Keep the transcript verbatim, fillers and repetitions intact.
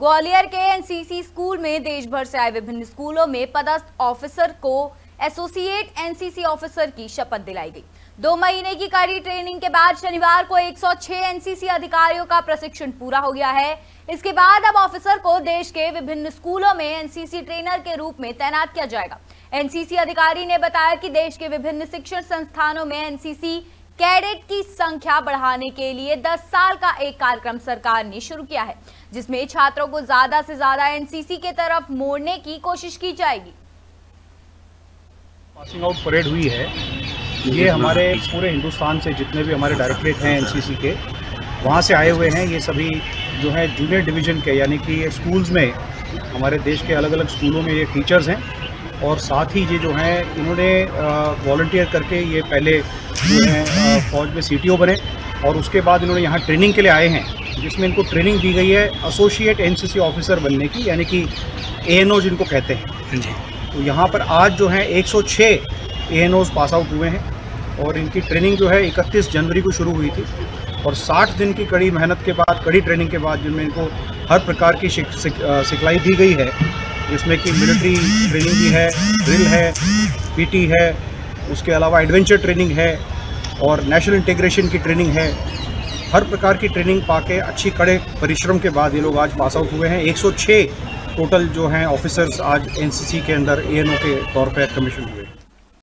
ग्वालियर के NCC school में देश भर से आए विभिन्न स्कूलों में पदस्थ ऑफिसर को एसोसिएट एनसीसी ऑफिसर की शपथ दिलाई गई। दो महीने की कड़ी ट्रेनिंग के बाद शनिवार को एक सौ छह एनसीसी अधिकारियों का प्रशिक्षण पूरा हो गया है। इसके बाद अब ऑफिसर को देश के विभिन्न स्कूलों में एनसीसी ट्रेनर के रूप में तैनात किया जाएगा। एनसीसी अधिकारी ने बताया कि देश के विभिन्न शिक्षण संस्थानों में एनसीसी कैडेट की संख्या बढ़ाने के लिए दस साल का एक कार्यक्रम सरकार ने शुरू किया है, जिसमें छात्रों को ज्यादा से ज्यादा एनसीसी के तरफ मोड़ने की कोशिश की जाएगी। पासिंग आउट परेड हुई है। ये हमारे पूरे हिंदुस्तान से जितने भी हमारे डायरेक्ट्रेट हैं एनसीसी के, वहाँ से आए हुए हैं। ये सभी जो है जूनियर डिवीजन के, यानी कि ये स्कूल्स में, हमारे देश के अलग अलग स्कूलों में ये टीचर्स हैं, और साथ ही ये जो हैं इन्होंने वॉलंटियर करके ये पहले जो है फौज में सीटीओ बने, और उसके बाद इन्होंने यहाँ ट्रेनिंग के लिए आए हैं, जिसमें इनको ट्रेनिंग दी गई है एसोसिएट एनसीसी ऑफिसर बनने की, यानी कि एएनओ जिनको कहते हैं। तो यहाँ पर आज जो है एक सौ छह एएनओज़ पास आउट हुए हैं, और इनकी ट्रेनिंग जो है इकतीस जनवरी को शुरू हुई थी, और साठ दिन की कड़ी मेहनत के बाद, कड़ी ट्रेनिंग के बाद, जिनमें इनको हर प्रकार की सिख, सिख, सिखलाई दी गई है, जिसमें कि मिलिट्री ट्रेनिंग भी है, ड्रिल है, पीटी है, उसके अलावा एडवेंचर ट्रेनिंग है, और नेशनल इंटीग्रेशन की ट्रेनिंग है। हर प्रकार की ट्रेनिंग पाके अच्छी कड़े परिश्रम के बाद ये लोग आज पास आउट हुए हैं। एक सौ छह टोटल जो हैं ऑफिसर्स आज एनसीसी के अंदर एएनओ के तौर पर कमीशन हुए।